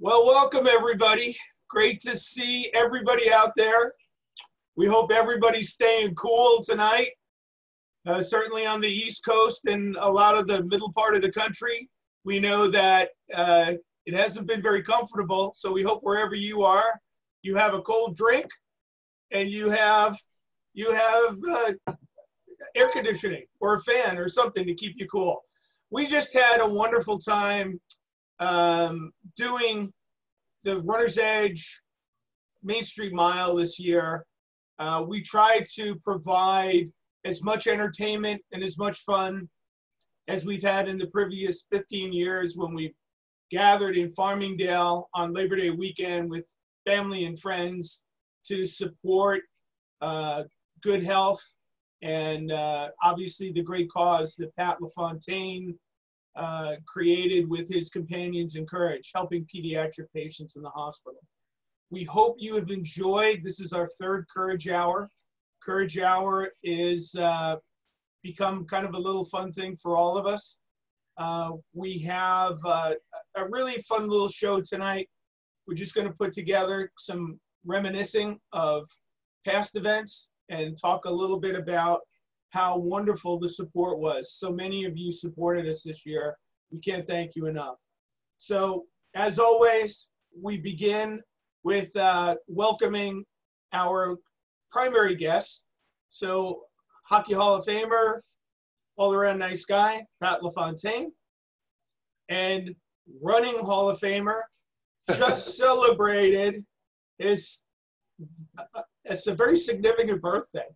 Well, welcome everybody. Great to see everybody out there. We hope everybody's staying cool tonight, certainly on the East Coast and a lot of the middle part of the country. We know that it hasn't been very comfortable, so we hope wherever you are, you have a cold drink and you have air conditioning or a fan or something to keep you cool. We just had a wonderful time doing the Runner's Edge Main Street Mile this year. We tried to provide as much entertainment and as much fun as we've had in the previous 15 years when we gathered in Farmingdale on Labor Day weekend with family and friends to support good health and obviously the great cause that Pat LaFontaine created with his Companions in Courage, helping pediatric patients in the hospital. We hope you have enjoyed. This is our third Courage Hour. Courage Hour is become kind of a little fun thing for all of us. We have a really fun little show tonight. We're just going to put together some reminiscing of past events and talk a little bit about how wonderful the support was. So many of you supported us this year. We can't thank you enough. So as always, we begin with welcoming our primary guest. So Hockey Hall of Famer, all-around nice guy, Pat LaFontaine, and running Hall of Famer, just celebrated his, it's a very significant birthday.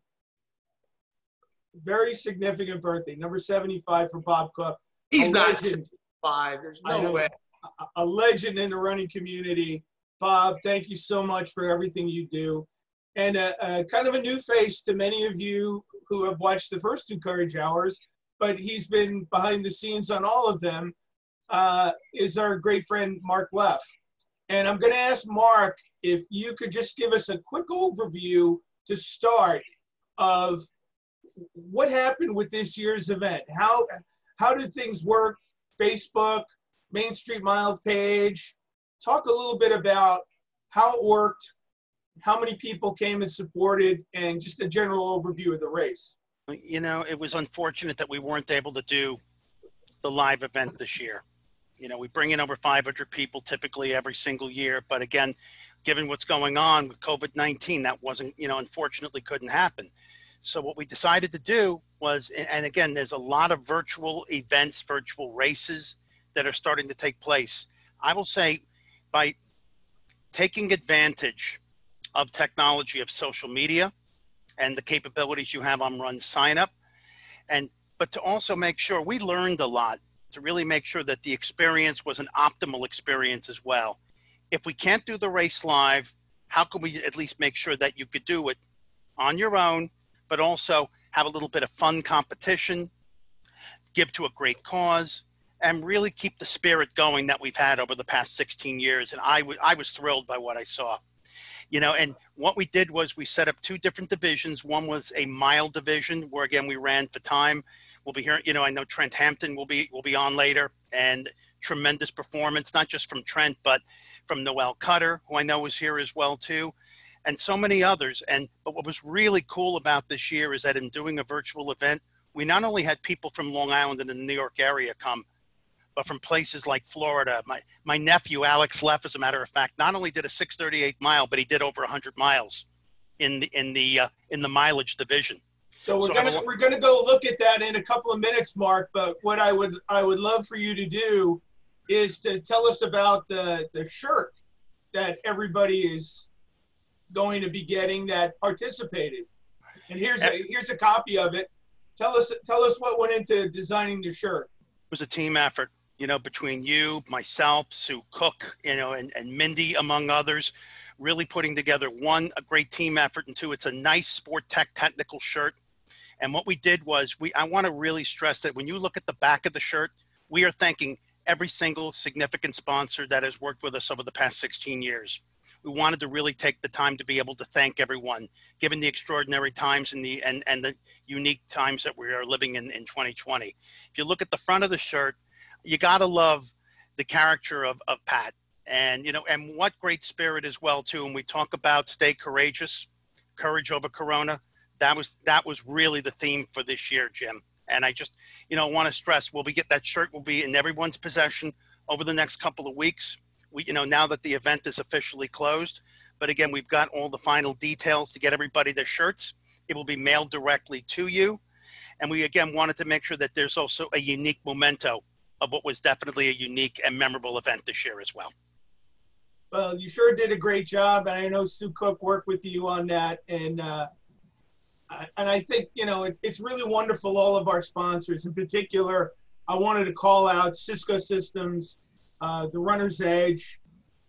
Very significant birthday. Number 75 for Bob Cook. He's not 75. There's no way. A legend in the running community. Bob, thank you so much for everything you do. And a kind of a new face to many of you who have watched the first two Courage Hours, but he's been behind the scenes on all of them, is our great friend Mark Leff. And I'm going to ask Mark if you could just give us a quick overview to start of what happened with this year's event. How did things work? Facebook, Main Street Mile page. Talk a little bit about how it worked, how many people came and supported, and just a general overview of the race. You know, it was unfortunate that we weren't able to do the live event this year. You know, we bring in over 500 people typically every single year, but again, given what's going on with COVID-19, that wasn't, you know, unfortunately couldn't happen. So what we decided to do was, and again, there's a lot of virtual events, virtual races that are starting to take place. I will say by taking advantage of technology, of social media and the capabilities you have on Run Sign Up, but to also make sure we learned a lot to really make sure that the experience was an optimal experience as well. If we can't do the race live, how can we at least make sure that you could do it on your own, but also have a little bit of fun competition, give to a great cause, and really keep the spirit going that we've had over the past 16 years. And I was thrilled by what I saw. You know, and what we did was we set up two different divisions. One was a mile division where, again, we ran for time. We'll be here, you know, I know Trent Hampton will be on later, and tremendous performance, not just from Trent, but from Noelle Cutter, who I know is here as well too, and so many others. But what was really cool about this year is that in doing a virtual event, we not only had people from Long Island and the New York area come, but from places like Florida. My nephew, Alex Leff, as a matter of fact, not only did a 638 mile, but he did over 100 miles in the mileage division. So we're gonna go look at that in a couple of minutes, Mark, but what I would love for you to do is to tell us about the shirt that everybody is going to be getting that participated. And here's a copy of it. Tell us what went into designing the shirt. It was a team effort. You know, between you, myself, Sue Cook, you know, and Mindy, among others, really putting together, one, a great team effort, and two, it's a nice sport tech technical shirt. And what we did was, I want to really stress that when you look at the back of the shirt, we are thanking every single significant sponsor that has worked with us over the past 16 years. We wanted to really take the time to be able to thank everyone, given the extraordinary times and the unique times that we are living in 2020. If you look at the front of the shirt, you got to love the character of Pat And, you know, and what great spirit as well, too. And we talk about stay courageous, courage over corona. That was really the theme for this year, Jim. And I just, you know, want to stress, will we get that shirt will be in everyone's possession over the next couple of weeks. We, you know, now that the event is officially closed, but again, we've got all the final details to get everybody their shirts. It will be mailed directly to you. And we, again, wanted to make sure that there's also a unique memento of what was definitely a unique and memorable event this year as well. Well, you sure did a great job. And I know Sue Cook worked with you on that. And I think, you know, it's really wonderful, all of our sponsors. In particular, I wanted to call out Cisco Systems, the Runner's Edge,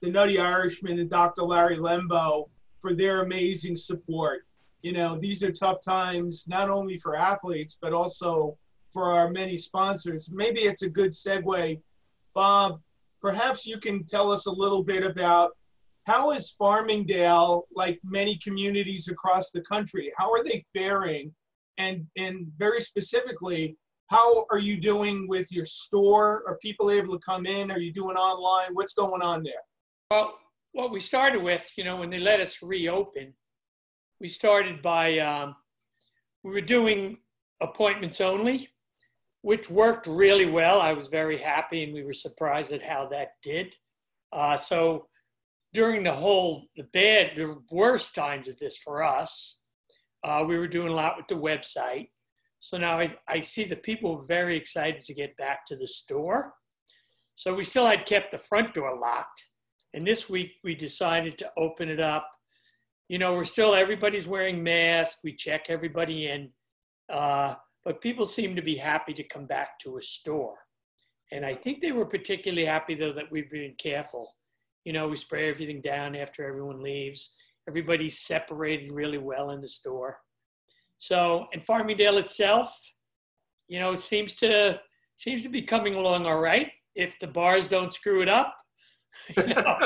the Nutty Irishman, and Dr. Larry Lembo for their amazing support. You know, these are tough times, not only for athletes, but also for our many sponsors. Maybe it's a good segue. Bob, perhaps you can tell us a little bit about how is Farmingdale, like many communities across the country, how are they faring? And very specifically, how are you doing with your store? Are people able to come in? Are you doing online? What's going on there? Well, what we started with, you know, when they let us reopen, we started by, we were doing appointments only, which worked really well. I was very happy, and we were surprised at how that did. So during the worst times of this for us, we were doing a lot with the website. So now I see the people very excited to get back to the store. So we still had kept the front door locked. And this week we decided to open it up. You know, we're still, everybody's wearing masks. We check everybody in. But people seem to be happy to come back to a store. And I think they were particularly happy, though, that we've been careful. You know, we spray everything down after everyone leaves. Everybody's separated really well in the store. So, and Farmingdale itself, you know, seems to be coming along all right if the bars don't screw it up. You know?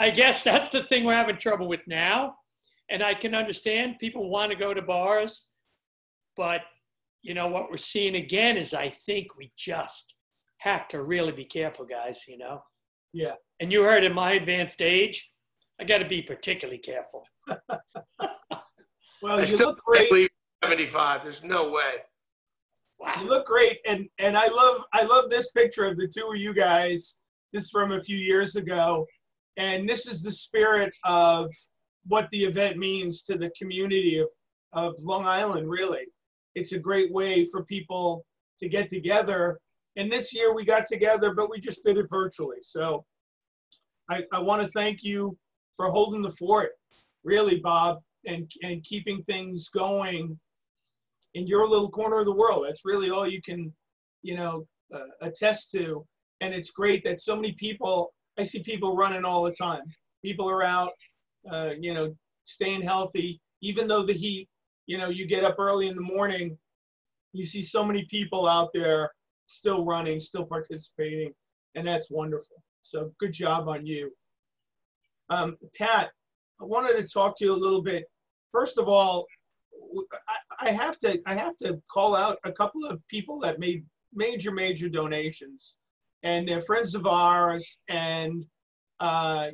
I guess that's the thing we're having trouble with now. And I can understand people want to go to bars, but you know, what we're seeing again is I think we just have to really be careful, guys, you know? Yeah. And you heard, in my advanced age, I got to be particularly careful. Well, I still look great. Believe 75. There's no way. Wow. You look great. And I love this picture of the two of you guys. This is from a few years ago. And this is the spirit of what the event means to the community of Long Island, really. It's a great way for people to get together. And this year we got together, but we just did it virtually. So I want to thank you for holding the fort, really, Bob, and keeping things going in your little corner of the world. That's really all you can, you know, attest to. And it's great that so many people, I see people running all the time. People are out, you know, staying healthy. Even though the heat, you know, you get up early in the morning, you see so many people out there still running, still participating, and that's wonderful. So good job on you. Pat, I wanted to talk to you a little bit. First of all, I have to call out a couple of people that made major donations. And they're friends of ours, and,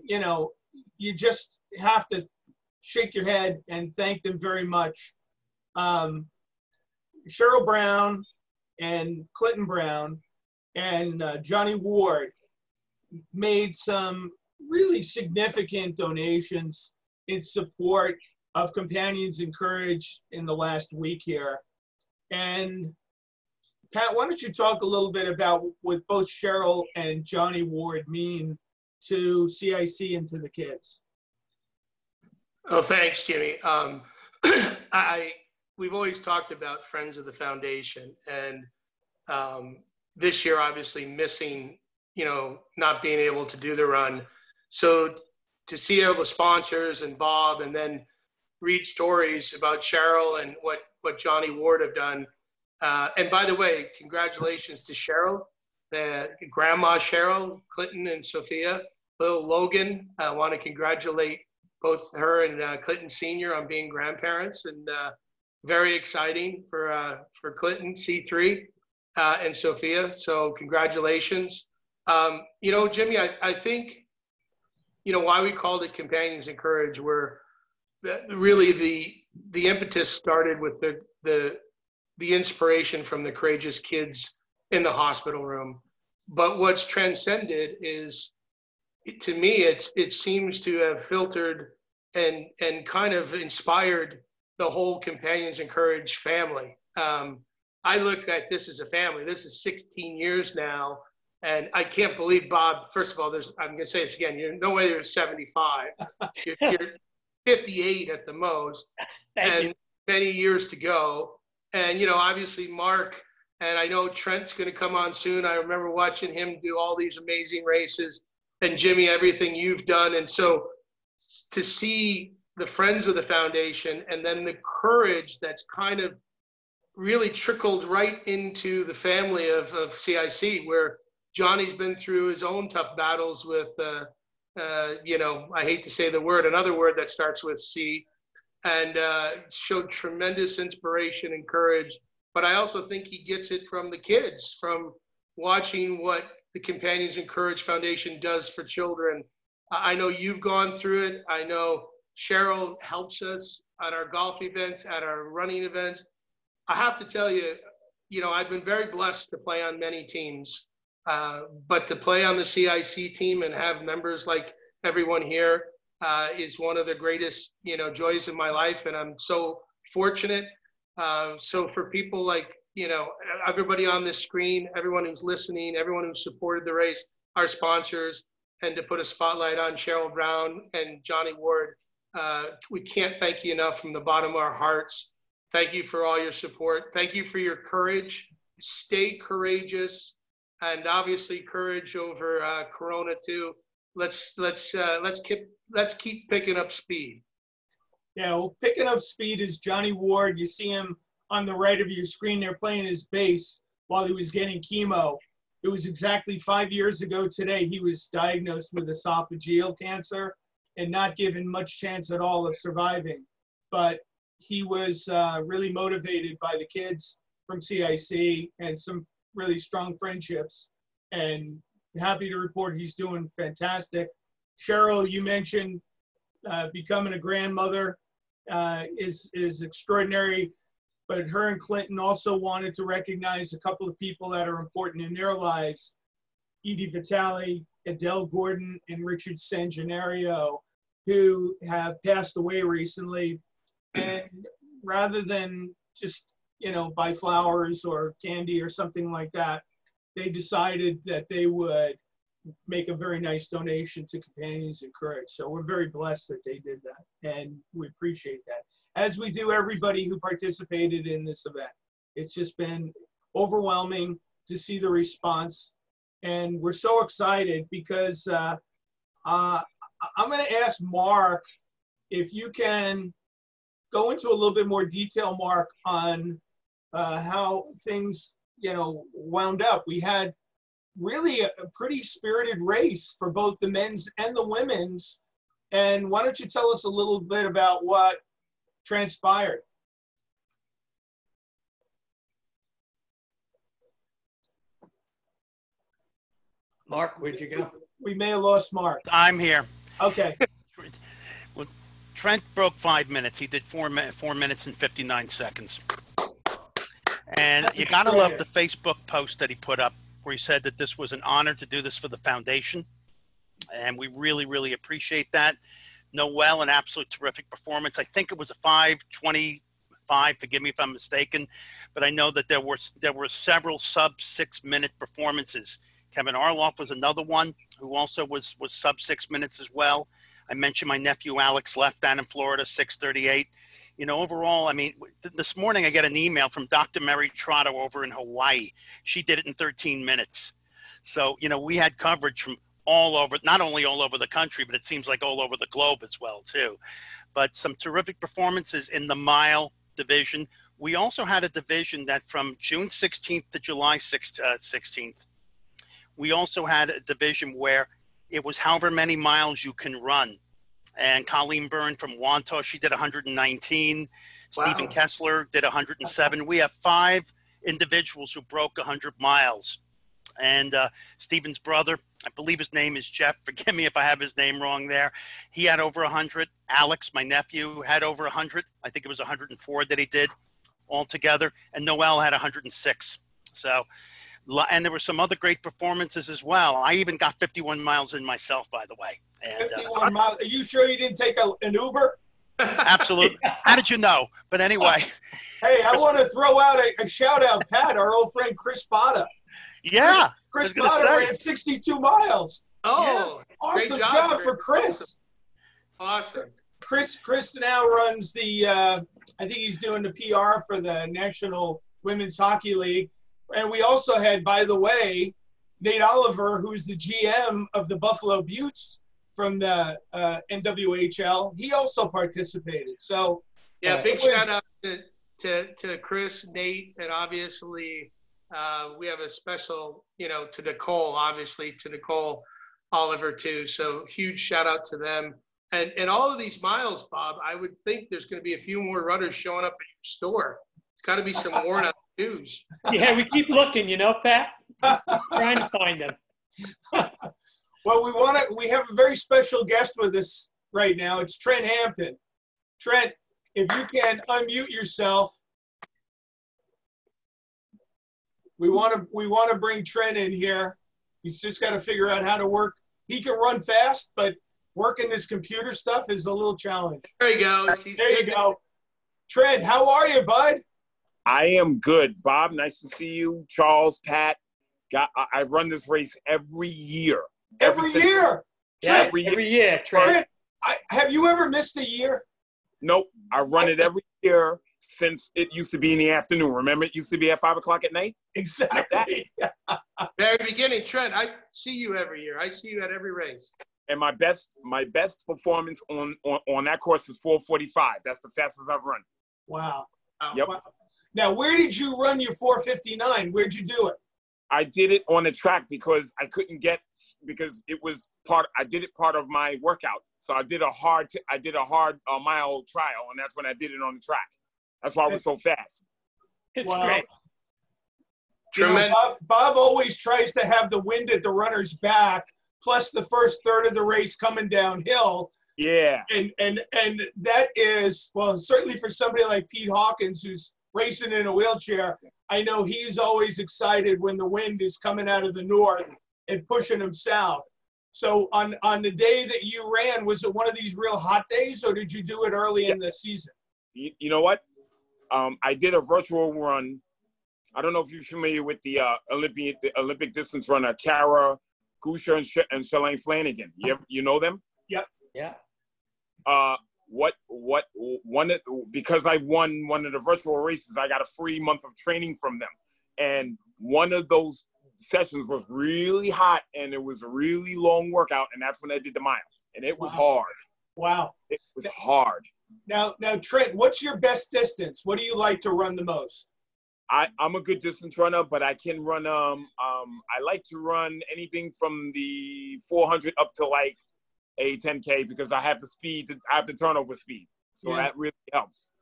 you know, you just have to shake your head and thank them very much. Cheryl Brown and Clinton Brown and Johnny Ward made some really significant donations in support of Companions in Courage in the last week here. And Pat, why don't you talk a little bit about what both Cheryl and Johnny Ward mean to CIC and to the kids? Oh, thanks, Jimmy. We've always talked about Friends of the Foundation, and this year, obviously missing, you know, not being able to do the run. So to see all the sponsors and Bob, and then read stories about Cheryl and what Johnny Ward have done. And by the way, congratulations to Cheryl, Grandma Cheryl, Clinton and Sophia, little Logan. I want to congratulate both her and Clinton Sr. on being grandparents, and very exciting for Clinton, C3, and Sophia. So congratulations. You know, Jimmy, I think you know, why we called it Companions in Courage, where really the impetus started with the inspiration from the courageous kids in the hospital room. But what's transcended is, to me, it seems to have filtered and kind of inspired the whole Companions in Courage family. I look at this as a family. This is 16 years now, and I can't believe, Bob, first of all, I'm going to say this again, you're no way you're 75. You're 58 at the most. Thank you. Many years to go. And, you know, obviously Mark, and I know Trent's going to come on soon. I remember watching him do all these amazing races, and Jimmy, everything you've done. And so to see the friends of the foundation and then the courage that's kind of really trickled right into the family of CIC, where Johnny's been through his own tough battles with, you know, I hate to say the word, another word that starts with C, and showed tremendous inspiration and courage. But I also think he gets it from the kids, from watching what the Companions in Courage Foundation does for children. I know you've gone through it. I know Cheryl helps us at our golf events, at our running events. I have to tell you, you know, I've been very blessed to play on many teams, but to play on the CIC team and have members like everyone here is one of the greatest, you know, joys of my life. And I'm so fortunate. So for people like, you know, everybody on this screen, everyone who's listening, everyone who supported the race, our sponsors, and to put a spotlight on Cheryl Brown and Johnny Ward, we can't thank you enough from the bottom of our hearts. Thank you for all your support. Thank you for your courage. Stay courageous, and obviously courage over Corona too. Let's keep picking up speed. Yeah, well, picking up speed is Johnny Ward. You see him on the right of your screen. They're playing his bass while he was getting chemo. It was exactly 5 years ago today he was diagnosed with esophageal cancer and not given much chance at all of surviving. But he was really motivated by the kids from CIC and some really strong friendships. And happy to report he's doing fantastic. Cheryl, you mentioned becoming a grandmother is extraordinary. But her and Clinton also wanted to recognize a couple of people that are important in their lives, Edie Vitale, Adele Gordon, and Richard Sangenario, who have passed away recently. And rather than just, you know, buy flowers or candy or something like that, they decided that they would make a very nice donation to Companions in Courage. So we're very blessed that they did that, and we appreciate that, as we do everybody who participated in this event. It's just been overwhelming to see the response. And we're so excited because I'm gonna ask Mark, if you can go into a little bit more detail, Mark, on how things, you know, wound up. We had really a pretty spirited race for both the men's and the women's. And why don't you tell us a little bit about what transpired? Mark, where'd you go? We may have lost Mark. I'm here. Okay. Well, Trent broke 5 minutes. He did four minutes and 59 seconds. And you got to love the Facebook post that he put up, where he said that this was an honor to do this for the foundation. And we really, really appreciate that. Noelle, an absolute terrific performance. I think it was a 5:25, forgive me if I'm mistaken, but I know that there were several sub-6-minute performances. Kevin Arloff was another one who also was sub-6 minutes as well. I mentioned my nephew Alex Leff down in Florida, 6:38. You know, overall, I mean, this morning I get an email from Dr. Mary Trotter over in Hawaii. She did it in 13 minutes. So, you know, we had coverage from all over, not only all over the country, but it seems like all over the globe as well too. But some terrific performances in the mile division. We also had a division that from June 16th to July 16th, we also had a division where it was however many miles you can run. And Colleen Byrne from Wantosh, she did 119. Wow. Stephen Kessler did 107. We have 5 individuals who broke 100 miles. and Stephen's brother, I believe his name is Jeff. Forgive me if I have his name wrong there. He had over 100. Alex, my nephew, had over 100. I think it was 104 that he did altogether. And Noelle had 106. So, and there were some other great performances as well. I even got 51 miles in myself, by the way. And, 51 miles. Are you sure you didn't take an Uber? Absolutely. Yeah. How did you know? But anyway. Hey, I want to throw out a shout out, Pat, our old friend Chris Botta. Yeah. Chris Botta ran 62 miles. Oh, yeah. Awesome job for Chris. Awesome. Chris now runs the, I think he's doing the PR for the National Women's Hockey League. And we also had, by the way, Nate Oliver, who's the GM of the Buffalo Buttes from the NWHL. He also participated. So yeah, big shout out to Chris, Nate, and obviously we have a special, to Nicole, obviously to Nicole Oliver too. So huge shout out to them. And all of these miles, Bob, I would think there's going to be a few more runners showing up at your store. It's got to be some worn out dudes. Yeah, we keep looking, Pat, trying to find them. Well, we have a very special guest with us right now. It's Trent Hampton. Trent, if you can unmute yourself, we want to bring Trent in here. He's just got to figure out how to work. He can run fast, but working this computer stuff is a little challenge. There you go. There you go. Trent, how are you, bud? I am good. Bob, nice to see you. Charles, Pat, I run this race every year. Every year? Trent, every year, Trent. Have you ever missed a year? Nope. I run it every year since it used to be in the afternoon. Remember, it used to be at 5 o'clock at night? Exactly. Very beginning, Trent, I see you every year. I see you at every race. And my best performance on that course is 4:45. That's the fastest I've run. Wow. Yep. Wow. Now, where did you run your 4:59? Where'd you do it? I did it on the track because I couldn't get I did it part of my workout. So I did a hard mile trial, and that's when I did it on the track. That's why I was so fast. It's great. Tremendous. Bob always tries to have the wind at the runner's back, plus the first third of the race coming downhill. Yeah. And that is, well, certainly for somebody like Pete Hawkins, who's racing in a wheelchair, I know he's always excited when the wind is coming out of the north and pushing him south. So on the day that you ran, was it one of these real hot days, or did you do it early in the season? You know what? I did a virtual run. I don't know if you're familiar with the Olympic distance runner, Kara Gusher and Shalane Flanagan. You know them? Yep. Yeah. Because I won one of the virtual races, I got a free month of training from them. And one of those sessions was really hot, and it was a really long workout, and that's when I did the mile. And it was hard. Wow. It was hard. Now, Trent, what's your best distance? What do you like to run the most? I'm a good distance runner, but I can run I like to run anything from the 400 up to like a 10K because I have the speed, I have the turnover speed. So that really helps.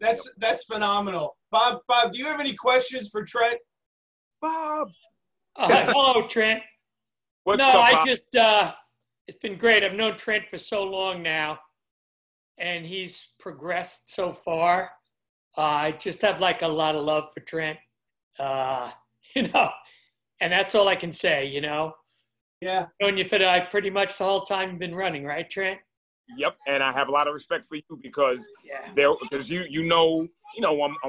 That's phenomenal. Bob, do you have any questions for Trent? Bob. Hello, Trent. It's been great. I've known Trent for so long now, and he's progressed so far. I just have like a lot of love for Trent, and that's all I can say, Yeah. Known you for pretty much the whole time you've been running, right, Trent? Yep, and I have a lot of respect for you because I'm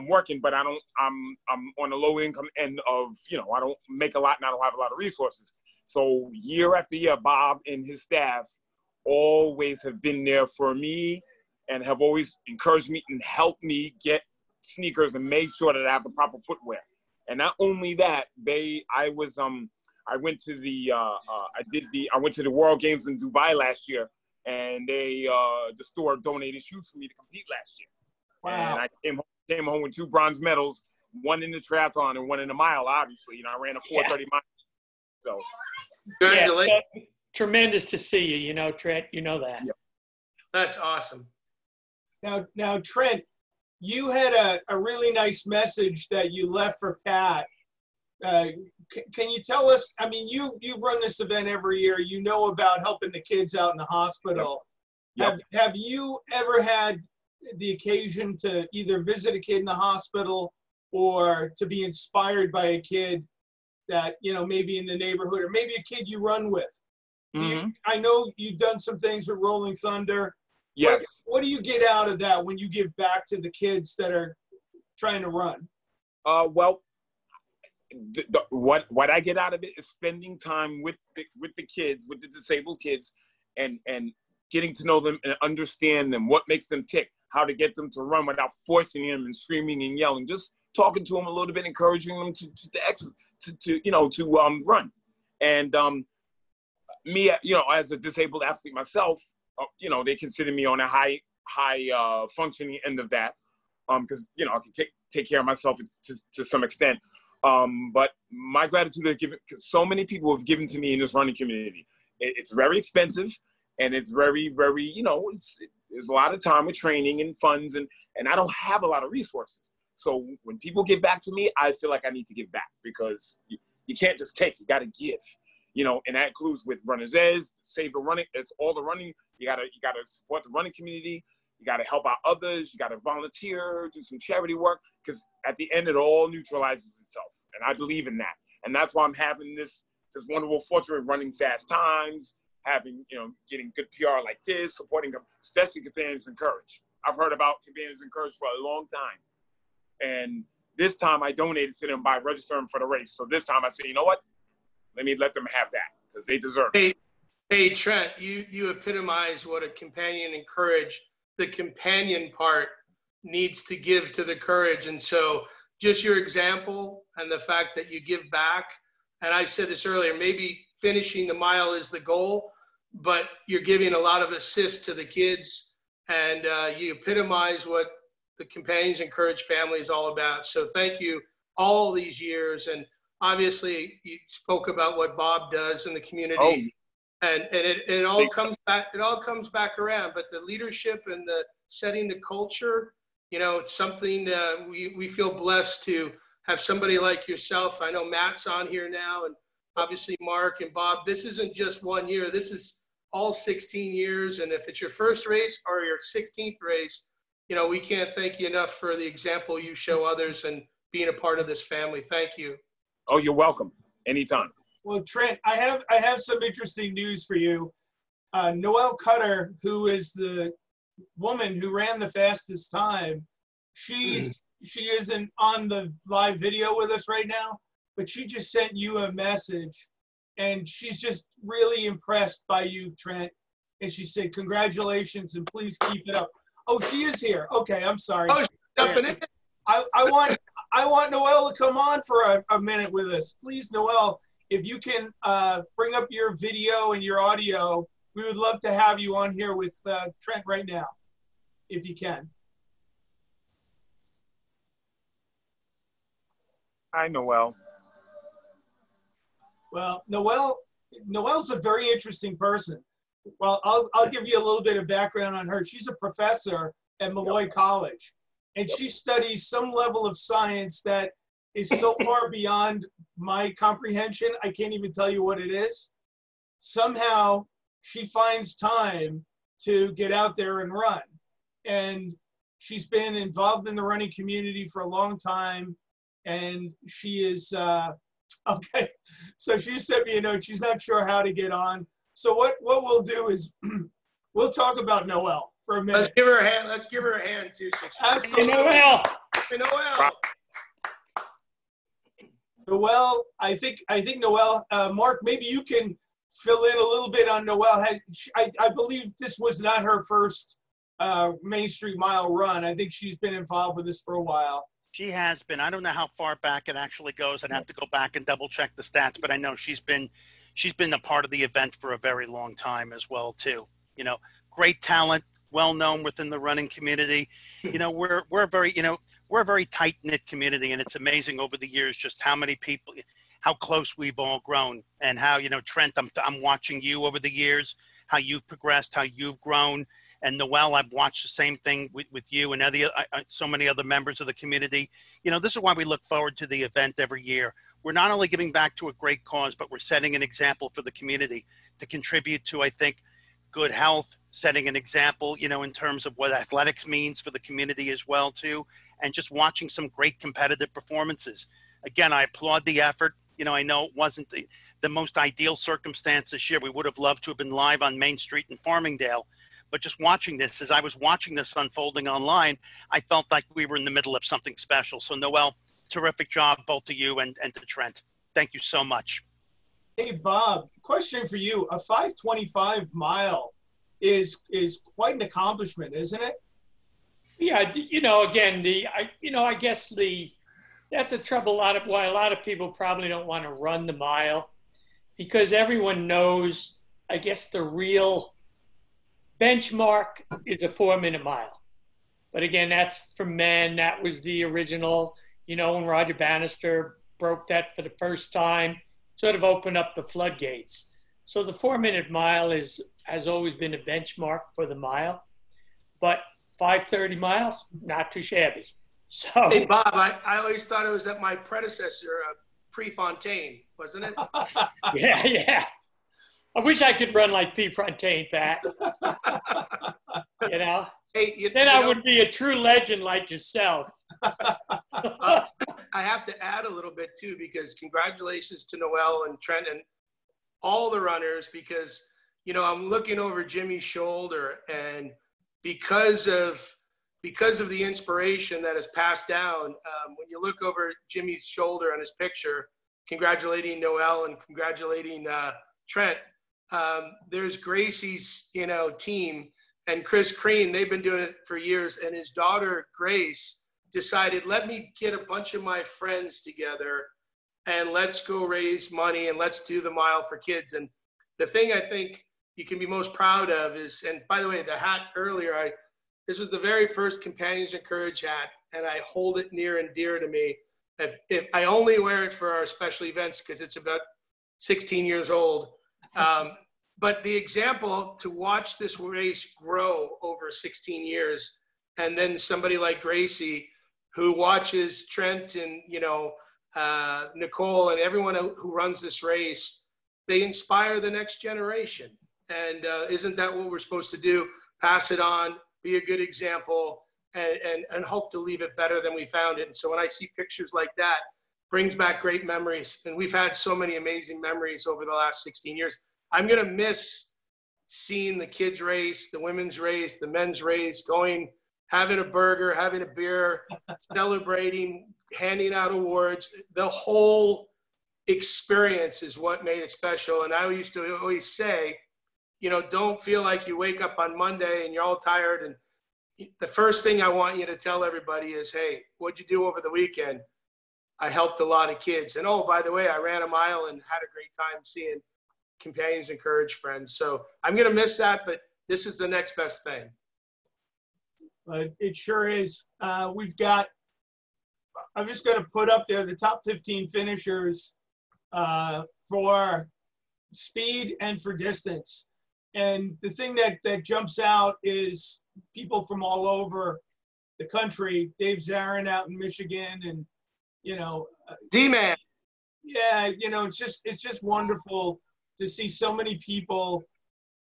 working, but I'm on the low income end of, I don't make a lot and I don't have a lot of resources. So year after year, Bob and his staff always have been there for me and have always encouraged me and helped me get sneakers and made sure that I have the proper footwear. And not only that, I went to the World Games in Dubai last year, and the store donated shoes for me to compete last year. Wow. And I came home with 2 bronze medals, one in the triathlon and one in the mile, obviously. I ran a 4:30 mile. So, congratulations. Yeah, tremendous to see you, Trent, that. Yep. That's awesome. Now, Trent, you had a really nice message that you left for Pat Can you tell us, I mean, you've run this event every year, you know about helping the kids out in the hospital. Yep. Have you ever had the occasion to either visit a kid in the hospital or to be inspired by a kid that, you know, maybe in the neighborhood or maybe a kid you run with? Mm-hmm. I know you've done some things with Rolling Thunder. Yes. What do you get out of that when you give back to the kids that are trying to run? Well, what I get out of it is spending time with the kids, with the disabled kids, and getting to know them and understand them, what makes them tick, how to get them to run without forcing them and screaming and yelling, just talking to them a little bit, encouraging them to run. And me, you know, as a disabled athlete myself, you know, they consider me on a high functioning end of that, because, you know, I can take care of myself to some extent. But my gratitude is given, because so many people have given to me in this running community. It's very expensive, and it's very, very, you know, it's a lot of time with training and funds, and I don't have a lot of resources. So when people give back to me, I feel like I need to give back, because you can't just take, you got to give. You know, and that includes with Runner's Edge, Save the Running. It's all the running. You gotta support the running community. You gotta help out others. You gotta volunteer, do some charity work, because at the end it all neutralizes itself. And I believe in that. And that's why I'm having this wonderful fortune of running fast times, having, you know, getting good PR like this, supporting them, especially Companions in Courage. I've heard about Companions in Courage for a long time, and this time I donated to them by registering for the race. So this time I said, you know what? Let them have that, because they deserve it. Hey, Trent, you epitomize what a companion in courage, the companion part needs to give to the courage. And so just your example and the fact that you give back, and I said this earlier, maybe finishing the mile is the goal, but you're giving a lot of assist to the kids, and you epitomize what the Companions in Courage family is all about. So thank you all these years. And obviously, you spoke about what Bob does in the community, and it all comes back. It all comes back around. But the leadership and the setting the culture, you know, it's something that we feel blessed to have somebody like yourself. I know Matt's on here now, and obviously Mark and Bob. This isn't just one year. This is all 16 years. And if it's your first race or your 16th race, you know, we can't thank you enough for the example you show others and being a part of this family. Thank you. Oh, you're welcome. Anytime. Well, Trent, I have some interesting news for you. Noelle Cutter, who is the woman who ran the fastest time, she isn't on the live video with us right now, but she just sent you a message, and she's just really impressed by you, Trent. And she said, congratulations, and please keep it up. Oh, she is here. Okay, I'm sorry. Oh, definitely. I want Noelle to come on for a minute with us. Please, Noelle, if you can bring up your video and your audio, we would love to have you on here with Trent right now, if you can. Hi, Noelle. Well, Noelle's a very interesting person. Well, I'll give you a little bit of background on her. She's a professor at Molloy College. And she studies some level of science that is so far beyond my comprehension, I can't even tell you what it is. Somehow, she finds time to get out there and run. And she's been involved in the running community for a long time. And she is, okay, so she sent me a note. She's not sure how to get on. So what we'll do is we'll talk about Noelle for a minute. Let's give her a hand. Let's give her a hand too. Absolutely. Noelle. Noelle. Noelle, I think Noelle, Mark, maybe you can fill in a little bit on Noelle. I believe this was not her first Main Street Mile run. I think she's been involved with this for a while. She has been. I don't know how far back it actually goes. I'd have to go back and double check the stats, but I know she's been a part of the event for a very long time as well too. You know, great talent. Well known within the running community. You know, we're a very tight knit community, and it's amazing over the years just how many people, how close we've all grown, and how, you know, Trent, I'm watching you over the years, how you've progressed, how you've grown, and Noelle, I've watched the same thing with you and so many other members of the community. You know, this is why we look forward to the event every year. we're not only giving back to a great cause, but we're setting an example for the community to contribute to, I think, good health, setting an example, you know, in terms of what athletics means for the community as well, too, and just watching some great competitive performances. Again, I applaud the effort. You know, I know it wasn't the most ideal circumstance this year. We would have loved to have been live on Main Street in Farmingdale, but just watching this, as I was watching this unfolding online, I felt like we were in the middle of something special. So, Noelle, terrific job, both to you and to Trent. Thank you so much. Hey, Bob, question for you. A 5:25 mile is quite an accomplishment, isn't it? Yeah, you know, again, that's the trouble. Why a lot of people probably don't want to run the mile, because everyone knows, I guess, the real benchmark is a 4-minute mile. But again, that's for men. That was the original, you know, when Roger Bannister broke that for the first time, sort of opened up the floodgates. So the 4-minute mile has always been a benchmark for the mile, but 5:30 miles, not too shabby. So, hey, Bob, I always thought it was that my predecessor, Prefontaine, wasn't it? Yeah, yeah. I wish I could run like Prefontaine, Pat. You know? Hey, I would be a true legend like yourself. I have to add a little bit, too, because congratulations to Noelle and Trent and all the runners, because, you know, I'm looking over Jimmy's shoulder, and because of the inspiration that is passed down, when you look over Jimmy's shoulder on his picture, congratulating Noelle and congratulating Trent, there's Gracie's, you know, team and Chris Crean. They've been doing it for years, and his daughter Grace decided, let me get a bunch of my friends together and let's go raise money and let's do the mile for kids. And the thing I think you can be most proud of is, and by the way, the hat earlier, this was the very first Companions in Courage hat, and I hold it near and dear to me. If I only wear it for our special events, because it's about 16 years old. But the example to watch this race grow over 16 years, and then somebody like Gracie, who watches Trent and, you know, Nicole and everyone who runs this race, they inspire the next generation. And isn't that what we're supposed to do? Pass it on. Be a good example, and hope to leave it better than we found it. And so when I see pictures like that, brings back great memories. And we've had so many amazing memories over the last 16 years. I'm going to miss seeing the kids race, the women's race, the men's race, going, having a burger, having a beer, celebrating, handing out awards. The whole experience is what made it special. And I used to always say, you know, don't feel like you wake up on Monday and you're all tired. And the first thing I want you to tell everybody is, hey, what'd you do over the weekend? I helped a lot of kids. And, oh, by the way, I ran a mile and had a great time seeing Companions in Courage friends. So I'm going to miss that, but this is the next best thing. It sure is. I'm just going to put up there the top 15 finishers for speed and for distance. And the thing that jumps out is people from all over the country. Dave Zarin out in Michigan, and, you know, D-Man. Yeah, you know, it's just wonderful to see so many people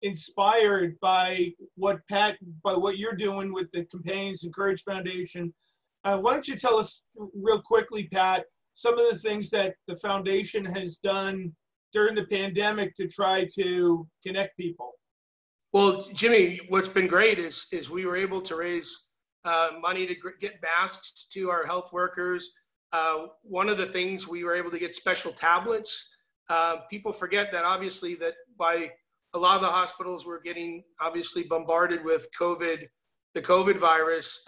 inspired by what you're doing with the Companions in Courage Foundation. Why don't you tell us real quickly, Pat, some of the things that the foundation has done during the pandemic to try to connect people? Well, Jimmy, what's been great is we were able to raise money to get masks to our health workers. One of the things, we were able to get special tablets. People forget that, obviously, that by a lot of the hospitals were getting obviously bombarded with the COVID virus.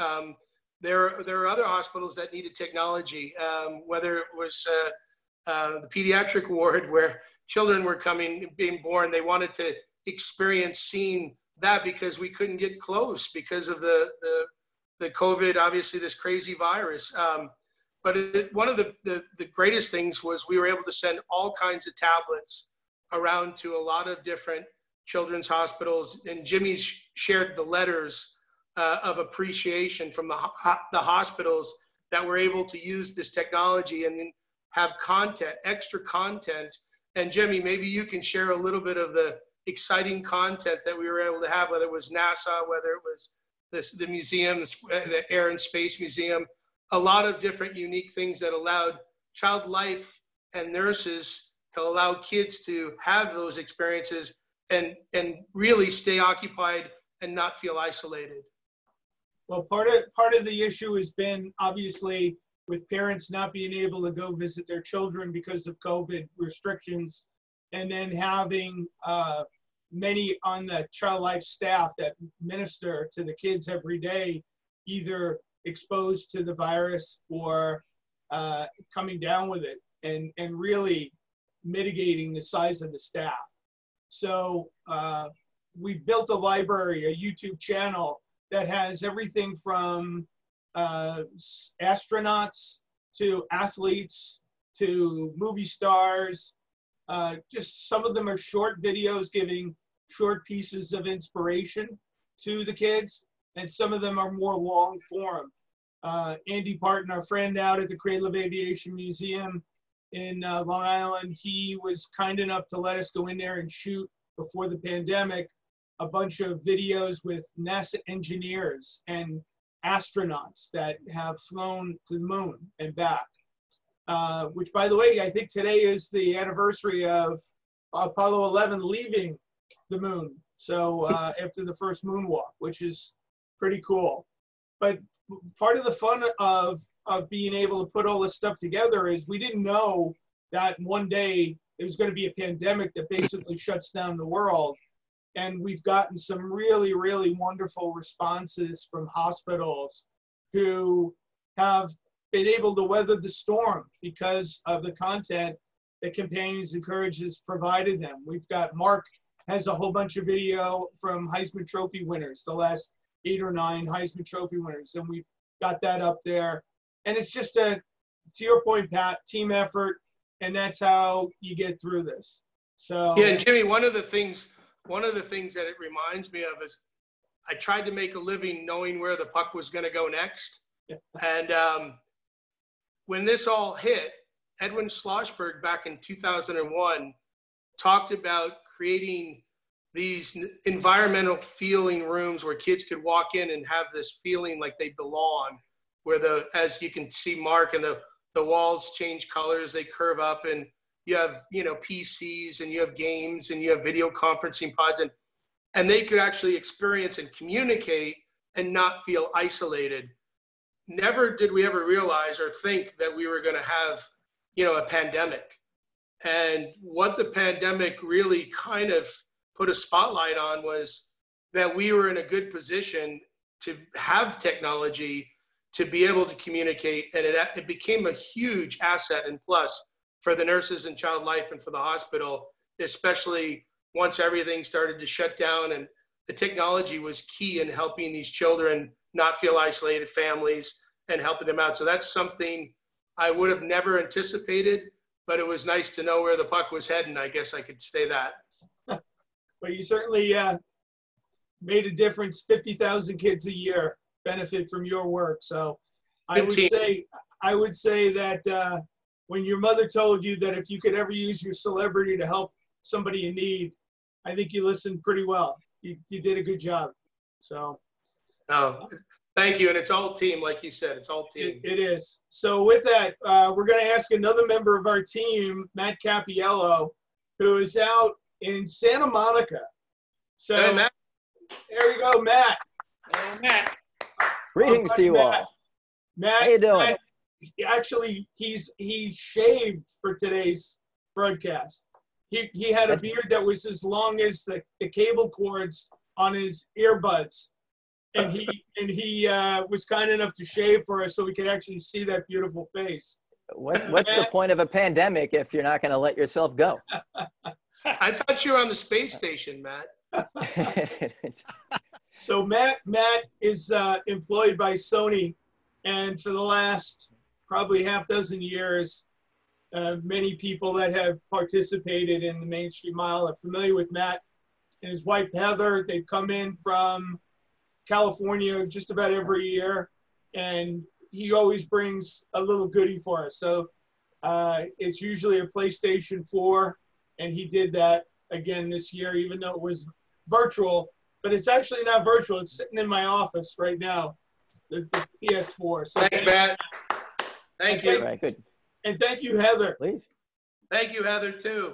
There are other hospitals that needed technology, whether it was the pediatric ward where children were being born. They wanted to experience seeing that because we couldn't get close because of the COVID, obviously, this crazy virus. But one of the greatest things was we were able to send all kinds of tablets around to a lot of different children's hospitals. And Jimmy shared the letters of appreciation from the hospitals that were able to use this technology and have content, extra content. And Jimmy, maybe you can share a little bit of the exciting content that we were able to have, whether it was NASA, whether it was this, the museum, the Air and Space Museum, a lot of different unique things that allowed child life and nurses to allow kids to have those experiences and really stay occupied and not feel isolated. Well, part of the issue has been obviously with parents not being able to go visit their children because of COVID restrictions, and then having many on the child life staff that minister to the kids every day, either exposed to the virus or coming down with it, and really mitigating the size of the staff. So we built a library, a YouTube channel that has everything from astronauts to athletes to movie stars. Just some of them are short videos giving short pieces of inspiration to the kids, and some of them are more long form. Andy Parton, our friend out at the Creative Aviation Museum in Long Island, he was kind enough to let us go in there and shoot, before the pandemic, a bunch of videos with NASA engineers and astronauts that have flown to the moon and back. Which, by the way, I think today is the anniversary of Apollo 11 leaving the moon. So after the first moonwalk, which is pretty cool. But part of the fun of being able to put all this stuff together is we didn't know that one day it was going to be a pandemic that basically shuts down the world. And we've gotten some really, really wonderful responses from hospitals who have been able to weather the storm because of the content that Companions in Courage has provided them. We've got, Mark has a whole bunch of video from Heisman Trophy winners, the last 8 or 9 Heisman Trophy winners, and we've got that up there. And it's just a, to your point, Pat, team effort, and that's how you get through this. So yeah, Jimmy, one of the things that it reminds me of is I tried to make a living knowing where the puck was going to go next. Yeah. And when this all hit, Edwin Schlossberg back in 2001 talked about creating these environmental feeling rooms where kids could walk in and have this feeling like they belong, where the, as you can see, Mark, and the walls change colors, they curve up, and you have, you know, PCs, and you have games, and you have video conferencing pods, and they could actually experience and communicate and not feel isolated. Never did we ever realize or think that we were going to have, you know, a pandemic. And what the pandemic really kind of put a spotlight on was that we were in a good position to have technology to be able to communicate, and it became a huge asset and plus for the nurses and child life and for the hospital, especially once everything started to shut down, and the technology was key in helping these children not feel isolated, families, and helping them out. So that's something I would have never anticipated, but it was nice to know where the puck was heading. I guess I could say that. But you certainly made a difference. 50,000 kids a year benefit from your work. So I would say that when your mother told you that if you could ever use your celebrity to help somebody in need, I think you listened pretty well. You did a good job. So thank you. And it's all team, like you said, it's all team. It is. So with that, we're going to ask another member of our team, Matt Cappiello, who is out in Santa Monica. So hey, Matt. There you go, Matt. Hey, Matt. Greetings to you, Matt. All. Matt, how you doing? Matt, actually, he shaved for today's broadcast. He had a beard that was as long as the cable cords on his earbuds, and he was kind enough to shave for us so we could actually see that beautiful face. What's Matt, the point of a pandemic if you're not going to let yourself go? I thought you were on the space station, Matt. So Matt is employed by Sony, and for the last probably half dozen years, many people that have participated in the Main Street Mile are familiar with Matt and his wife, Heather. They've come in from California just about every year, and he always brings a little goodie for us. So It's usually a PlayStation 4, and he did that again this year, even though it was virtual. But it's actually not virtual. It's sitting in my office right now, the PS4. So thanks, Matt. Thank you. All right, good. And thank you, Heather. Please. Thank you, Heather, too.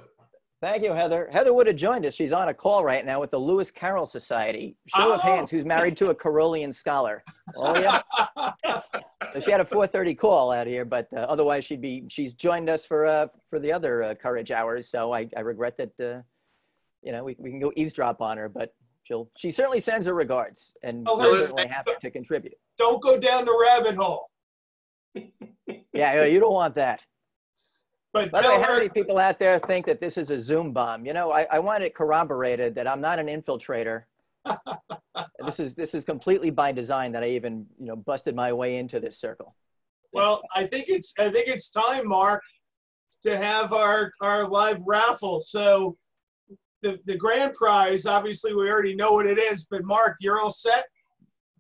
Thank you, Heather. Heather would have joined us. She's on a call right now with the Lewis Carroll Society. Show of hands, who's married to a Carolian scholar? Oh, yeah. So she had a 4:30 call out here, but otherwise she's joined us for the other Courage Hours. So I regret that, you know, we can go eavesdrop on her, but she certainly sends her regards, and we're certainly happy to contribute. Don't go down the rabbit hole. Yeah, you don't want that. But by the way, how many people out there think that this is a Zoom bomb? You know, I want it corroborated that I'm not an infiltrator. This is completely by design that I even, you know, busted my way into this circle. Well, I think it's time, Mark, to have our live raffle. So the grand prize, obviously we already know what it is, but Mark, you're all set?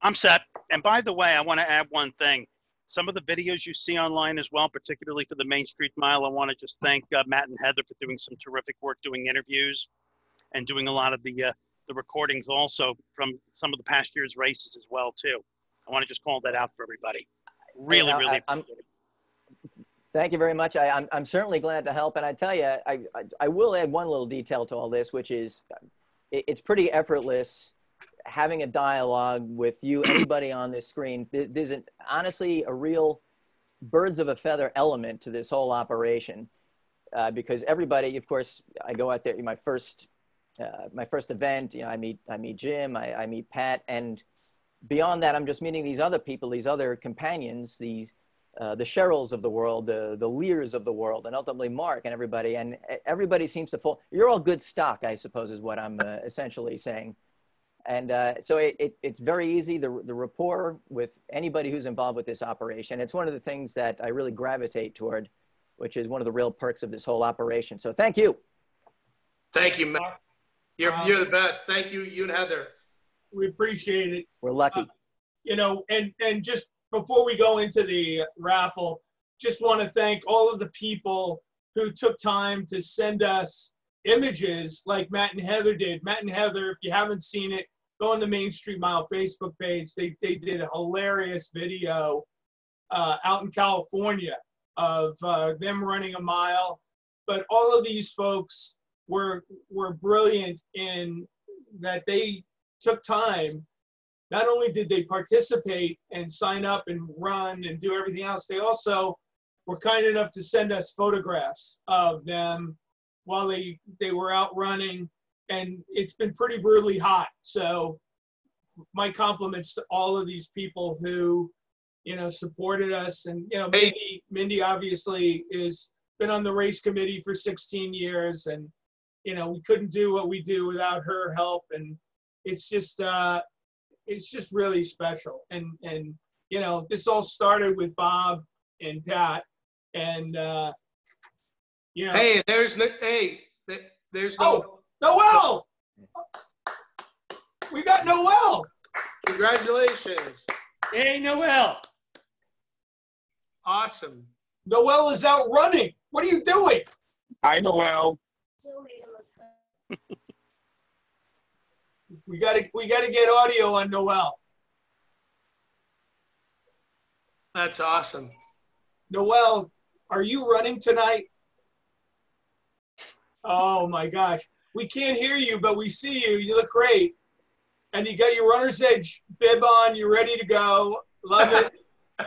I'm set. And by the way, I want to add one thing. Some of the videos you see online as well, particularly for the Main Street Mile, I want to just thank Matt and Heather for doing some terrific work, doing interviews and doing a lot of the recordings also from some of the past year's races as well, too. I want to just call that out for everybody. Really, you know, really appreciate it. Thank you very much. I'm certainly glad to help. And I tell you, I will add one little detail to all this, which is it's pretty effortless having a dialogue with you, anybody on this screen. There's honestly a real birds of a feather element to this whole operation, because everybody, of course, I go out there, my first event, you know, I meet Jim, I meet Pat, and beyond that, I'm just meeting these other people, these other companions, these, the Cheryls of the world, the Lears of the world, and ultimately Mark and everybody, seems to fall. You're all good stock, I suppose, is what I'm essentially saying. And so it's very easy, the rapport with anybody who's involved with this operation. It's one of the things that I really gravitate toward, which is one of the real perks of this whole operation. So thank you. Thank you, Matt. You're the best. Thank you, you and Heather. We appreciate it. We're lucky. You know, and just before we go into the raffle, just want to thank all of the people who took time to send us images like Matt and Heather did. Matt and Heather, if you haven't seen it, go on the Main Street Mile Facebook page. They did a hilarious video out in California of them running a mile. But all of these folks were brilliant in that they took time. Not only did they participate and sign up and run and do everything else, they also were kind enough to send us photographs of them while they were out running, and it's been pretty brutally hot. So my compliments to all of these people who, you know, supported us. And, you know, Mindy obviously has been on the race committee for 16 years, and, you know, we couldn't do what we do without her help. And it's just really special. And, you know, this all started with Bob and Pat, and, you know, hey, there's no. Oh, Noelle! We got Noelle. Congratulations. Hey, Noelle. Awesome. Noelle is out running. What are you doing? Hi, Noelle. we gotta get audio on Noelle. That's awesome. Noelle, are you running tonight? Oh my gosh. We can't hear you, but we see you. You look great. And you got your Runner's Edge bib on. You're ready to go. Love it.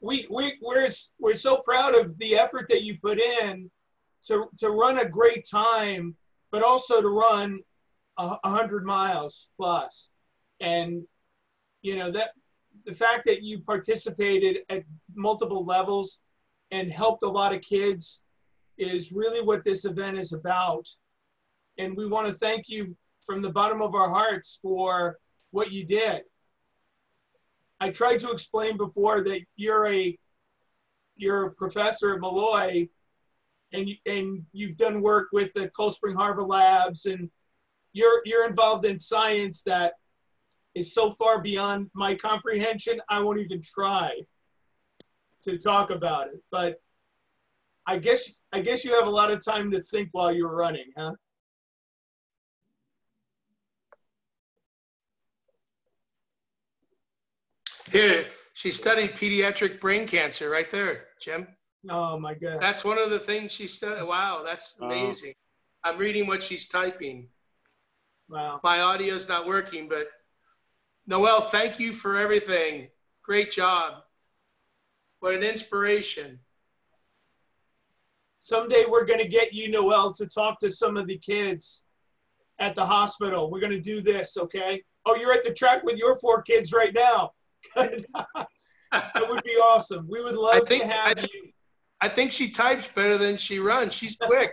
We're so proud of the effort that you put in to run a great time, but also to run 100 miles plus. And, you know, that the fact that you participated at multiple levels and helped a lot of kids is really what this event is about. And we want to thank you from the bottom of our hearts for what you did. I tried to explain before that you're a professor at Molloy, and you've done work with the Cold Spring Harbor Labs, and you're involved in science that is so far beyond my comprehension, I won't even try. to talk about it, but I guess you have a lot of time to think while you're running, huh? Here, she studied pediatric brain cancer right there, Jim. Oh my God. That's one of the things she studied. Wow, that's amazing. I'm reading what she's typing. Wow. My audio's not working, but Noelle, thank you for everything. Great job. What an inspiration. Someday we're going to get you, Noelle, to talk to some of the kids at the hospital. We're going to do this, okay? Oh, you're at the track with your 4 kids right now. Good. That would be awesome. We would love to have you. I think she types better than she runs. She's quick.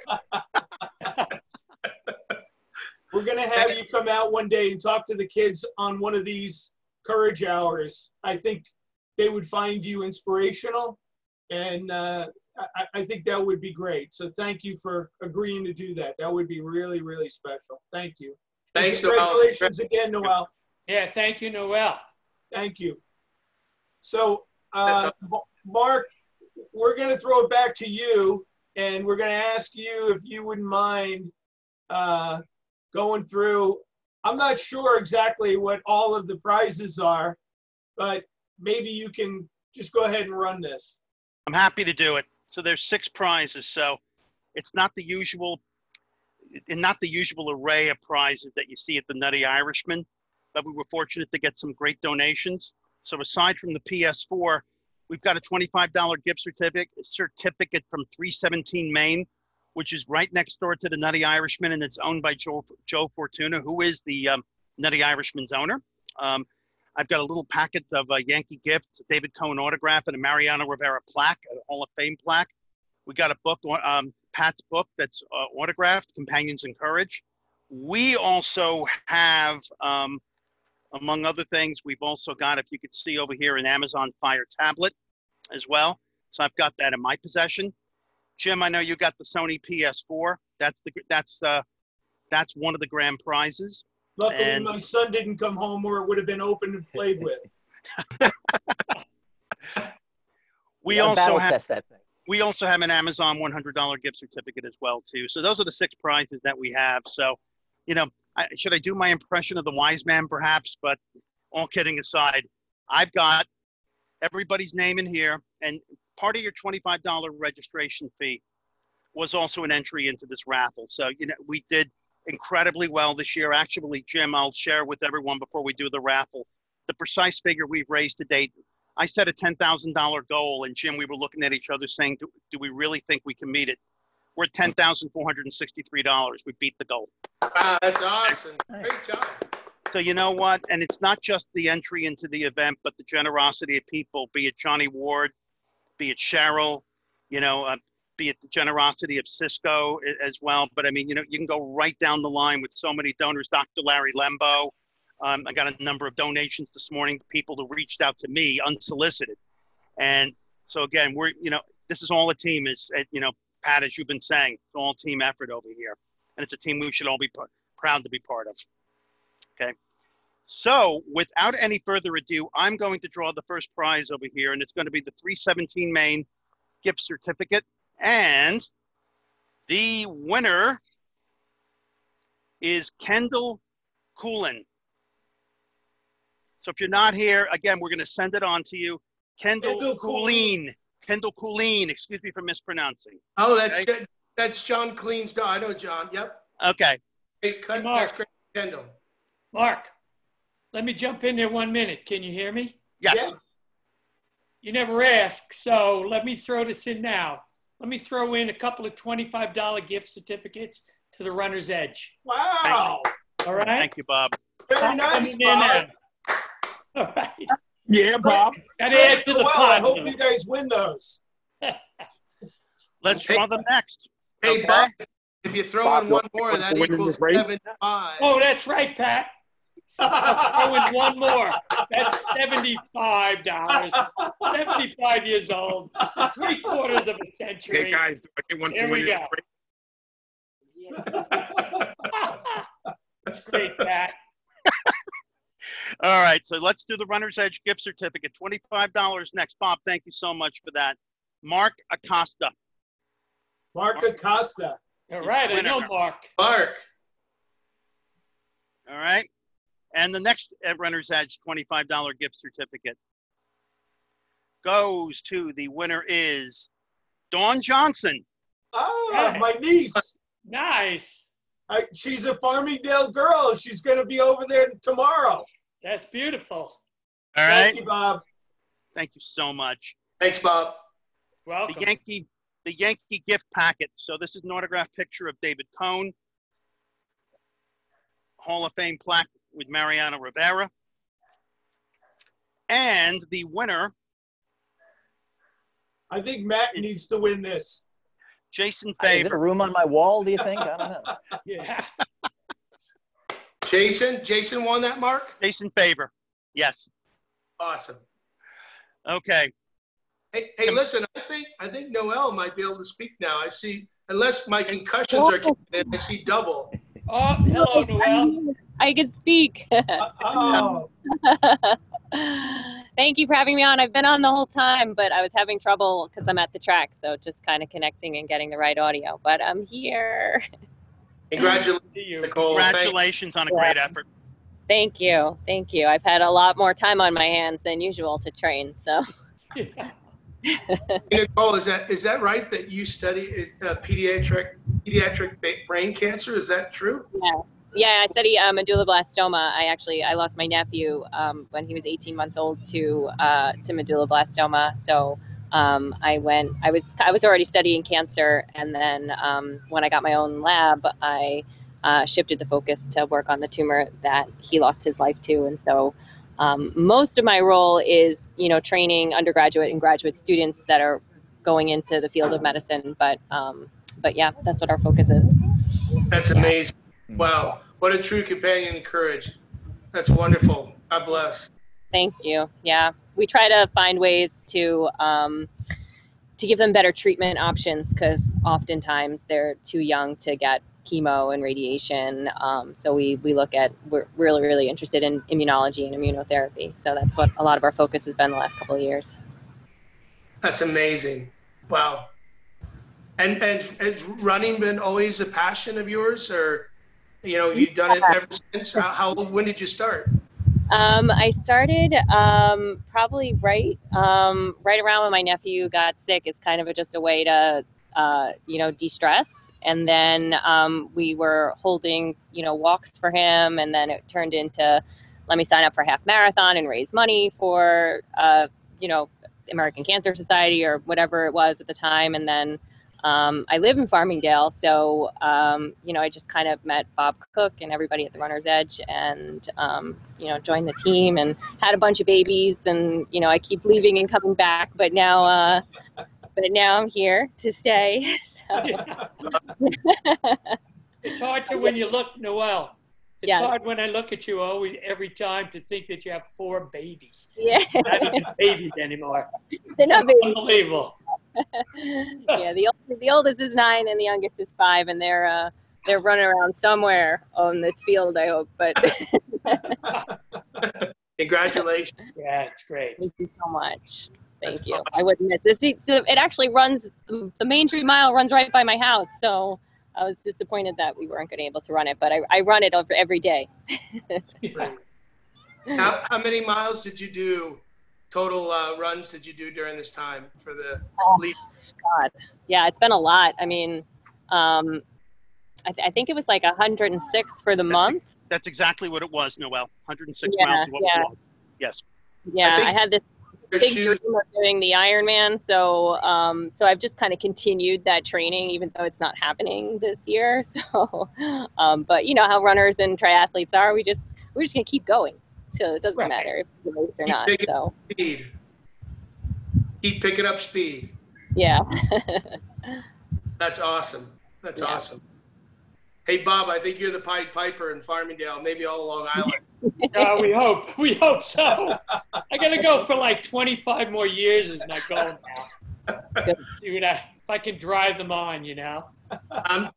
We're going to have you come out one day and talk to the kids on one of these courage hours. I think they would find you inspirational, and I think that would be great. So thank you for agreeing to do that. That would be really, really special. Thank you. Thanks, Noelle. Congratulations again, Noelle. Yeah, thank you, Noelle. Thank you. So, Mark, we're going to throw it back to you, and we're going to ask you if you wouldn't mind going through. I'm not sure exactly what all of the prizes are, but maybe you can just go ahead and run this. I'm happy to do it. So there's 6 prizes. So it's not the usual array of prizes that you see at the Nutty Irishman, but we were fortunate to get some great donations. So aside from the PS4, we've got a $25 gift certificate from 317 Main, which is right next door to the Nutty Irishman, and it's owned by Joe Fortuna, who is the Nutty Irishman's owner. I've got a little packet of Yankee gifts, David Cohen autograph, and a Mariano Rivera plaque, a Hall of Fame plaque. We got a book, Pat's book, that's autographed, Companions in Courage. We also have, among other things, we've also got, if you could see over here, an Amazon Fire tablet as well. So I've got that in my possession. Jim, I know you got the Sony PS4. That's one of the grand prizes. Luckily, and my son didn't come home, or it would have been opened and played with. We also have an Amazon $100 gift certificate as well, too. So those are the 6 prizes that we have. So, you know, should I do my impression of the wise man, perhaps? But all kidding aside, I've got everybody's name in here. And part of your $25 registration fee was also an entry into this raffle. So, you know, we did incredibly well this year. Actually, Jim, I'll share with everyone before we do the raffle the precise figure we've raised to date. I set a $10,000 goal, and Jim, we were looking at each other saying, do we really think we can meet it? We're at $10,463. We beat the goal. Wow, that's awesome. Great job. So you know what? And it's not just the entry into the event, but the generosity of people, be it Johnny Ward, be it Cheryl, you know, be it the generosity of Cisco as well. But I mean, you know, you can go right down the line with so many donors. Dr. Larry Lembo. I got a number of donations this morning, people who reached out to me unsolicited. And so again, we're, you know, this is all a team is, you know, Pat, as you've been saying, it's all team effort over here. And it's a team we should all be proud to be part of. Okay. So without any further ado, I'm going to draw the first prize over here, and it's going to be the 317 Main gift certificate. And the winner is Kendall Coolen. So if you're not here, again, we're going to send it on to you. Kendall Coolen. Kendall Coolen, excuse me for mispronouncing. Oh, that's okay. That's John Clean's dog. I know John. Yep. Okay. Hey, Mark. That's Kendall. Mark, let me jump in there 1 minute. Can you hear me? Yes. Yeah. You never ask, so let me throw this in now. Let me throw in a couple of $25 gift certificates to the Runner's Edge. Wow. All right. Thank you, Bob. Very nice, Bob. All right. Yeah, Bob. That adds to the pot. I hope you guys win those. Let's draw them next. Hey, okay. Bob, if you throw in one more, that equals 75. Oh, that's right, Pat. Throw in one more. That's $75. 75 years old. 3/4 of a century. Hey, guys. Here we go. That's great, Pat. All right, so let's do the Runner's Edge gift certificate, $25 next. Bob, thank you so much for that. Mark Acosta. Mark Acosta. All right, I know Mark. Mark. All right. And the next Runner's Edge $25 gift certificate goes to, the winner is Dawn Johnson. Oh, nice. My niece. Nice. She's a Farmingdale girl. She's going to be over there tomorrow. That's beautiful. All right. Thank you, Bob. Thank you so much. Thanks, Bob. Welcome. The Yankee gift packet. So this is an autographed picture of David Cone. Hall of Fame plaque with Mariano Rivera. And the winner. I think Matt needs to win this. Jason Faber. Is there a room on my wall, do you think? I don't know. Yeah. Jason won that, Mark? Jason Faber, yes. Awesome. Okay. Hey, listen, I think Noelle might be able to speak now. I see, unless my concussions are kicking in, I see double. Oh, hello, Noelle. I can speak. Oh. Thank you for having me on. I've been on the whole time, but I was having trouble because I'm at the track, so just kind of connecting and getting the right audio. But I'm here. Congratulations on a great effort. Thank you. Thank you. I've had a lot more time on my hands than usual to train, so. Yeah. Nicole, is that right that you study pediatric brain cancer? Is that true? Yeah. Yeah, I study medulloblastoma. I lost my nephew when he was 18 months old to medulloblastoma. So I was already studying cancer, and then when I got my own lab, I shifted the focus to work on the tumor that he lost his life to. And so most of my role is, you know, training undergraduate and graduate students that are going into the field of medicine. But yeah, that's what our focus is. That's amazing. Wow. What a true companion in courage. That's wonderful. God bless. Thank you. Yeah. We try to find ways to give them better treatment options because oftentimes they're too young to get chemo and radiation. So we're really, really interested in immunology and immunotherapy. So that's what a lot of our focus has been the last couple of years. That's amazing. Wow. And has running been always a passion of yours, or, you know, you've done it ever since? When did you start? I started probably right around when my nephew got sick. It's kind of just a way to, you know, de-stress. And then we were holding, you know, walks for him. And then it turned into, let me sign up for a half marathon and raise money for, you know, American Cancer Society or whatever it was at the time. And then I live in Farmingdale, so, you know, I just kind of met Bob Cook and everybody at the Runner's Edge and, you know, joined the team and had a bunch of babies and, you know, I keep leaving and coming back, but now I'm here to stay. So. It's hard to, when you look, Noelle, it's hard when I look at you every time to think that you have 4 babies. Yeah. I don't have babies anymore. They're not babies. Unbelievable. Yeah, the oldest is 9 and the youngest is 5, and they're running around somewhere on this field, I hope. But congratulations! Yeah, it's great. Thank you so much. Thank you. Awesome. I wouldn't miss this. It actually runs, the Main Street Mile runs right by my house, so I was disappointed that we weren't going to be able to run it, but I run it every day. Yeah. How many miles did you do? Total runs did you do during this time for the lead? God, yeah, it's been a lot. I mean, I think it was like 106 for the month. That's exactly what it was, Noelle. 106 miles. Yes. Yeah, I had this big dream of doing the Ironman, so I've just kind of continued that training, even though it's not happening this year. So, but you know how runners and triathletes are, we're just gonna keep going. So it doesn't matter if you race or not. So keep picking up speed. Yeah. That's awesome. That's awesome. Hey Bob, I think you're the Pied Piper in Farmingdale, maybe all Long Island. We hope so. I gotta go for like 25 more years is my goal now. If I can drive them on, you know. I'm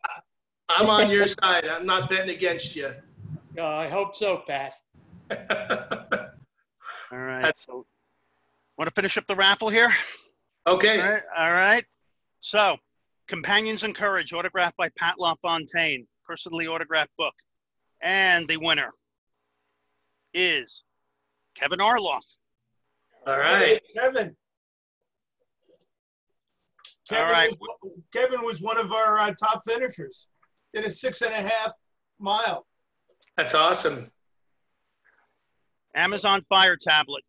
on your side. I'm not betting against you. No, I hope so, Pat. All right. So, want to finish up the raffle here? Okay. All right. All right. So, Companions in Courage, autographed by Pat LaFontaine, personally autographed book. And the winner is Kevin Arloff. All right. Hey, Kevin. Kevin was one of our top finishers. Did a 6.5 mile. That's awesome. Amazon Fire Tablet.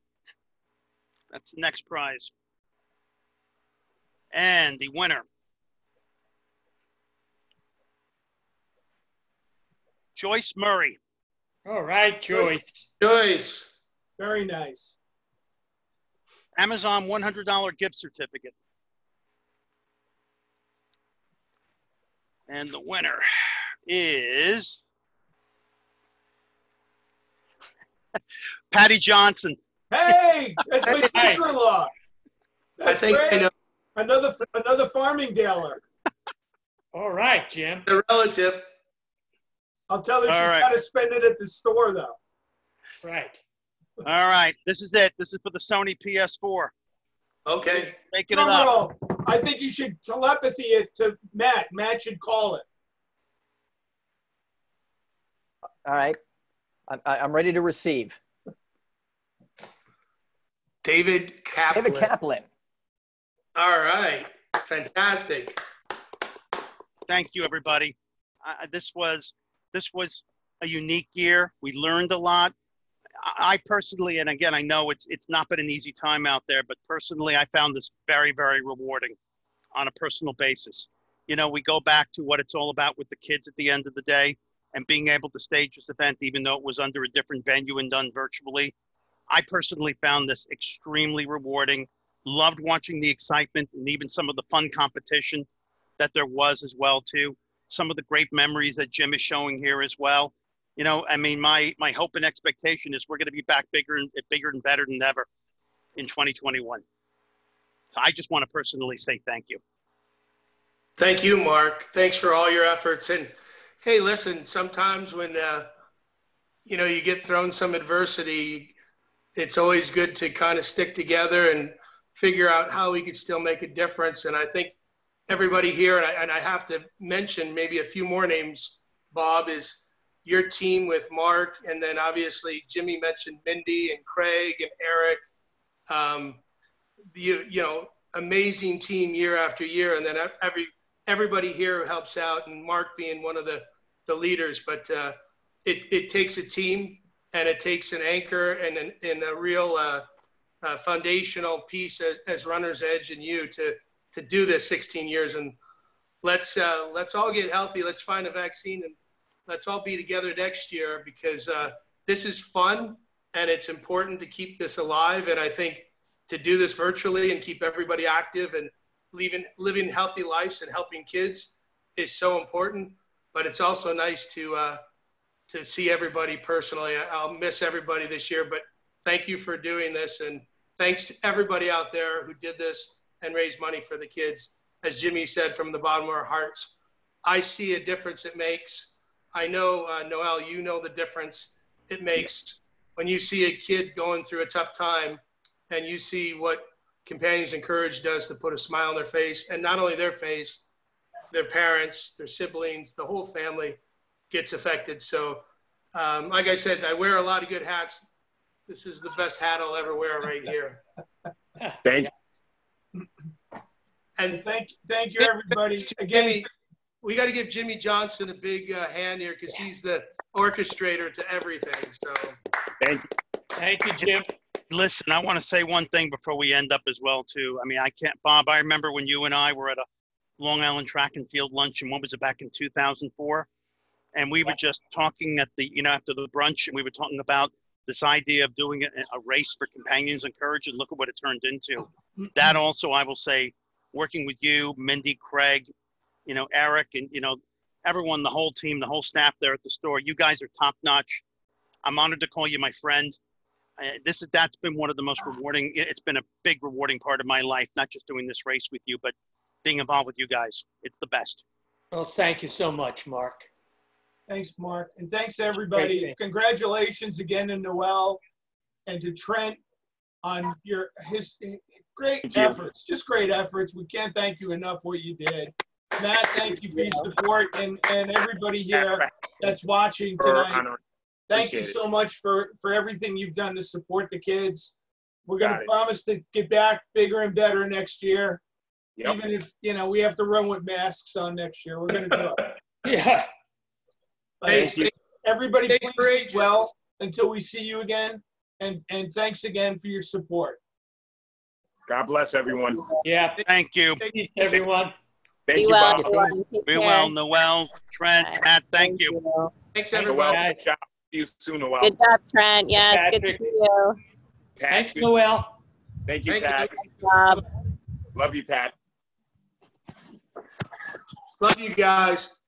That's the next prize. And the winner, Joyce Murray. All right, Joyce. Joyce. Very nice. Amazon $100 gift certificate. And the winner is Patty Johnson. Hey, that's my sister-in-law. I think another Farmingdaler. All right, Jim. The relative. I'll tell her she's got to spend it at the store, though. Right. All right. This is it. This is for the Sony PS4. Okay. Making it up. I think you should telepathy it to Matt. Matt should call it. All right. I'm ready to receive. David Kaplan. David Kaplan. All right. Fantastic. Thank you, everybody. This was a unique year. We learned a lot. I personally, and again, I know it's not been an easy time out there, but personally, I found this very, very rewarding on a personal basis. You know, we go back to what it's all about with the kids at the end of the day, and being able to stage this event, even though it was under a different venue and done virtually. I personally found this extremely rewarding. Loved watching the excitement and even some of the fun competition that there was as well, too. Some of the great memories that Jim is showing here as well. You know, I mean, my hope and expectation is we're going to be back bigger and better than ever in 2021. So I just want to personally say thank you. Thank you, Mark. Thanks for all your efforts. And hey, listen, sometimes when, you know, you get thrown some adversity, it's always good to kind of stick together and figure out how we could still make a difference. And I think everybody here, and I have to mention maybe a few more names, Bob, is your team with Mark, and then obviously Jimmy mentioned Mindy and Craig and Eric. You know, amazing team year after year, and then everybody here who helps out, and Mark being one of the leaders. But it takes a team, and it takes an anchor and a real foundational piece as Runner's Edge and you to do this 16 years. And let's all get healthy. Let's find a vaccine and let's all be together next year, because this is fun and it's important to keep this alive. And I think to do this virtually and keep everybody active and living healthy lives and helping kids is so important. But it's also nice to see everybody personally. I'll miss everybody this year, but thank you for doing this. And thanks to everybody out there who did this and raised money for the kids. As Jimmy said, from the bottom of our hearts, I see a difference it makes. I know, Noelle, you know the difference it makes when you see a kid going through a tough time and you see what Companions in Courage does to put a smile on their face, and not only their face, their parents, their siblings, the whole family gets affected. So like I said, I wear a lot of good hats. This is the best hat I'll ever wear right here. Thank you. And thank you, everybody. Again, we got to give Jimmy Johnson a big hand here, because he's the orchestrator to everything. So thank you. Thank you, Jim. Listen, I want to say one thing before we end up as well, too. I mean, I can't, Bob, I remember when you and I were at a Long Island track and field lunch, and what was it, back in 2004? And we were just talking at the, you know, after the brunch, and we were talking about this idea of doing a race for Companions in Courage, and look at what it turned into. That also, I will say, working with you, Mindy, Craig, you know, Eric, and, you know, everyone, the whole team, the whole staff there at the store. You guys are top notch. I'm honored to call you my friend. That's been one of the most rewarding. It's been a big rewarding part of my life, not just doing this race with you, but being involved with you guys. It's the best. Well, thank you so much, Mark. Thanks, Mark. And thanks, everybody. Congratulations again to Noelle and to Trent on your great efforts. We can't thank you enough for what you did. Matt, thank you for your support and everybody here that's watching tonight. Thank you so much for everything you've done to support the kids. We're going to promise to get back bigger and better next year. Yep. Even if, you know, we have to run with masks on next year. We're going to do it. Yeah. Thank you. Everybody, please be well until we see you again. And thanks again for your support. God bless everyone. Yeah. Thank you. Thank you, everyone. Thank you, Bob. Be well, Noelle, Trent, Matt, thank you. Thanks, everyone. Good job. See you soon, Noelle. Good job, Trent. Yeah, good to see you. Pat, thanks, Noelle. Thank you, Pat. Love you, Pat. Love you guys.